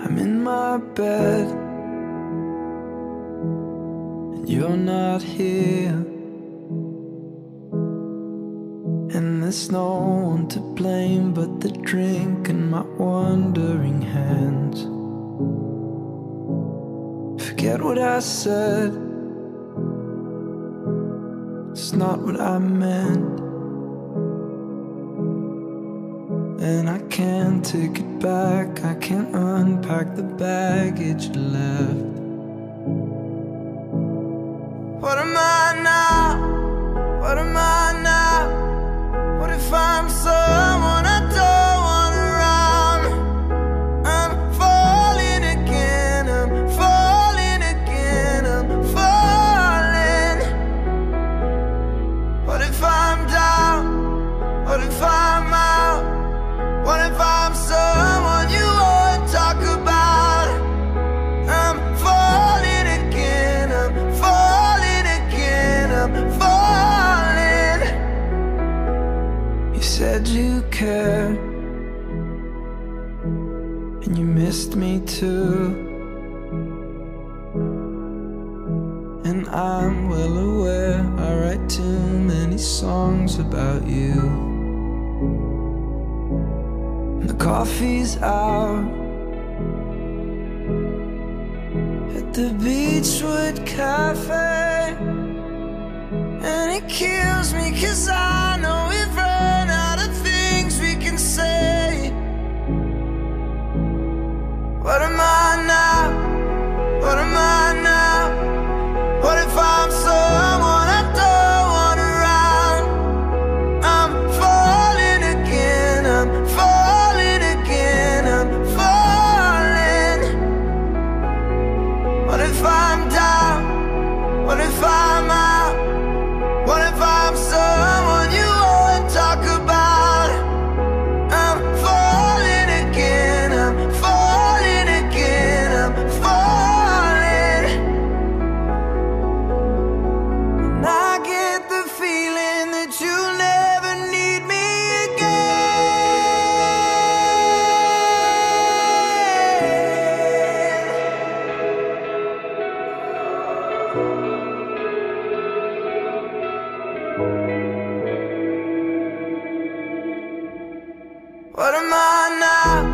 I'm in my bed and you're not here, and there's no one to blame but the drink and my wandering hands. Forget what I said, it's not what I meant, and I can't take it back. I can't unpack the baggage you left. What am I now? What am I now? What if I'm someone I don't want around? I'm falling again, I'm falling again, I'm falling. What if I'm down? What if I'm out? What if I'm someone you won't talk about? I'm falling again, I'm falling again, I'm falling. You said you cared, and you missed me too, and I'm well aware I write too many songs about you. The coffee's out at the Beachwood Cafe, and it kills me 'cause I know we've run out of things we can say. What am I now? What am I now? What if I'm someone I don't want around? I'm falling again, I'm falling. What if I'm down? What if I'm out? What if I'm someone you won't talk about? I'm falling again, I'm falling again, I'm falling. And I get the feeling that you'll never need me again. What am I now?